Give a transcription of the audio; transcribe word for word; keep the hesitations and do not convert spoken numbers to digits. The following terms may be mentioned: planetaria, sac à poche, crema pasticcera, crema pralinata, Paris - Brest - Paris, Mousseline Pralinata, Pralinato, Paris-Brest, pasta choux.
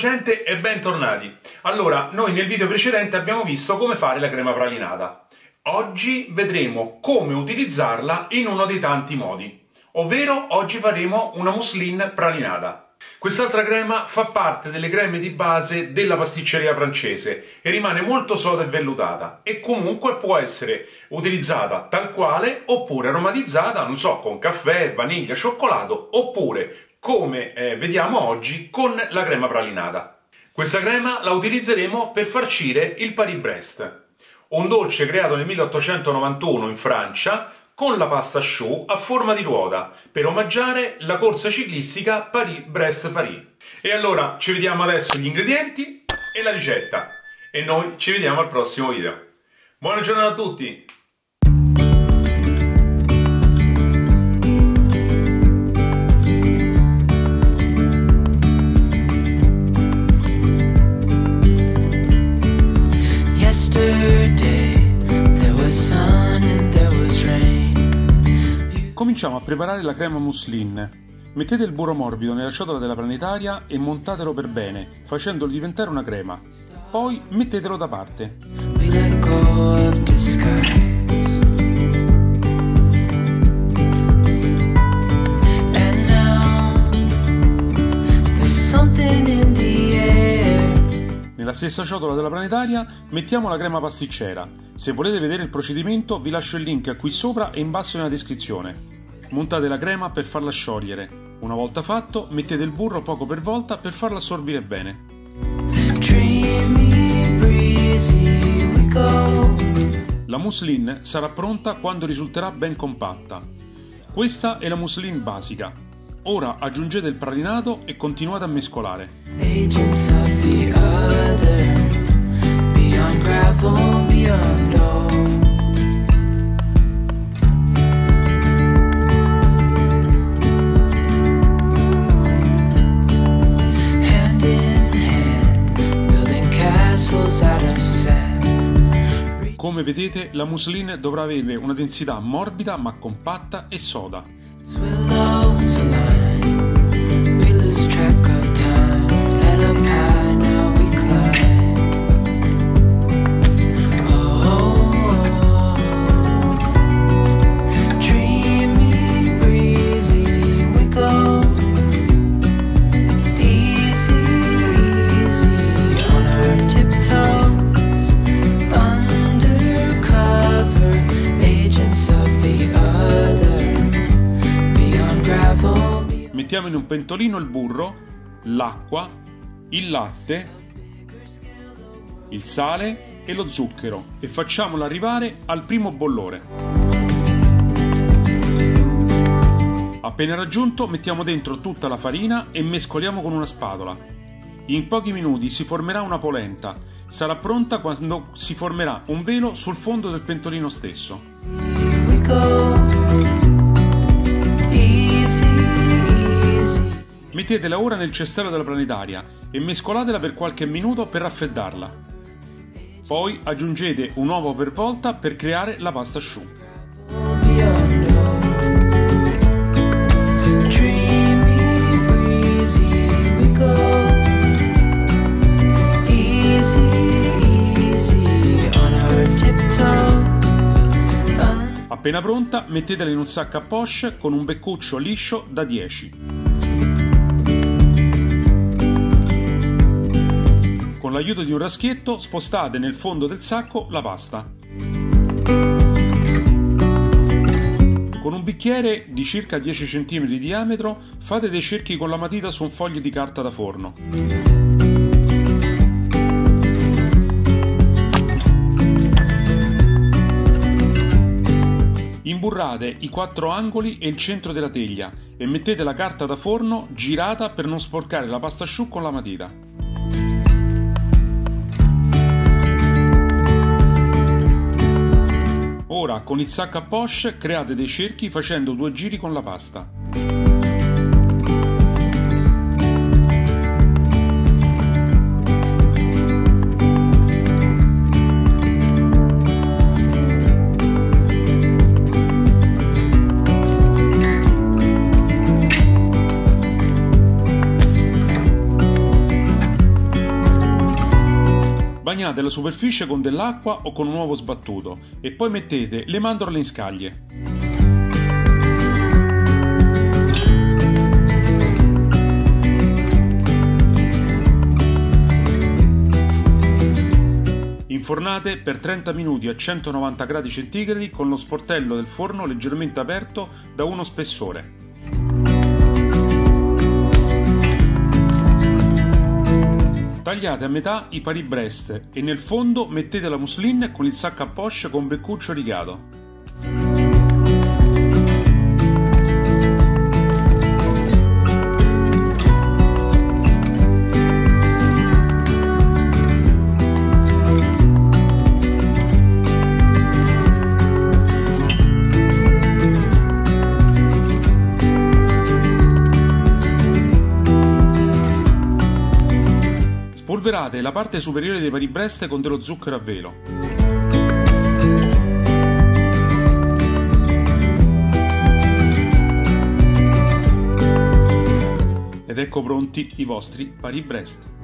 gente e bentornati. Allora, noi nel video precedente abbiamo visto come fare la crema pralinata. Oggi vedremo come utilizzarla in uno dei tanti modi, ovvero oggi faremo una mousseline pralinata. Quest'altra crema fa parte delle creme di base della pasticceria francese e rimane molto soda e vellutata e comunque può essere utilizzata tal quale oppure aromatizzata, non so, con caffè, vaniglia, cioccolato oppure come eh, vediamo oggi con la crema pralinata. Questa crema la utilizzeremo per farcire il Paris-Brest, un dolce creato nel milleottocentonovantuno in Francia con la pasta choux a forma di ruota per omaggiare la corsa ciclistica Paris-Brest-Paris. E allora ci vediamo adesso gli ingredienti e la ricetta e noi ci vediamo al prossimo video. Buona giornata a tutti! Cominciamo a preparare la crema mousseline. Mettete il burro morbido nella ciotola della planetaria e montatelo per bene, facendolo diventare una crema. Poi mettetelo da parte. Nella stessa ciotola della planetaria mettiamo la crema pasticcera. Se volete vedere il procedimento vi lascio il link qui sopra e in basso nella descrizione. Montate la crema per farla sciogliere. Una volta fatto, mettete il burro poco per volta per farla assorbire bene. La mousseline sarà pronta quando risulterà ben compatta. Questa è la mousseline basica. Ora aggiungete il pralinato e continuate a mescolare. Come vedete, la mousseline dovrà avere una densità morbida ma compatta e soda. Mettiamo in un pentolino il burro, l'acqua, il latte, il sale e lo zucchero e facciamolo arrivare al primo bollore. Appena raggiunto mettiamo dentro tutta la farina e mescoliamo con una spatola. In pochi minuti si formerà una polenta, sarà pronta quando si formerà un velo sul fondo del pentolino stesso. Mettetela ora nel cestello della planetaria e mescolatela per qualche minuto per raffreddarla. Poi aggiungete un uovo per volta per creare la pasta choux. Appena pronta, mettetela in un sac à poche con un beccuccio liscio da dieci. Con l'aiuto di un raschietto spostate nel fondo del sacco la pasta. Con un bicchiere di circa dieci centimetri di diametro fate dei cerchi con la matita su un foglio di carta da forno. Imburrate i quattro angoli e il centro della teglia e mettete la carta da forno girata per non sporcare la pasta choux con la matita. Ora con il sac à poche create dei cerchi facendo due giri con la pasta. Bagnate la superficie con dell'acqua o con un uovo sbattuto e poi mettete le mandorle in scaglie. Infornate per trenta minuti a centonovanta gradi centigradi con lo sportello del forno leggermente aperto da uno spessore. Tagliate a metà i Paris-Brest e nel fondo mettete la mousseline con il sac à poche con beccuccio rigato. Spolverate la parte superiore dei Paris-Brest con dello zucchero a velo. Ed ecco pronti i vostri Paris-Brest.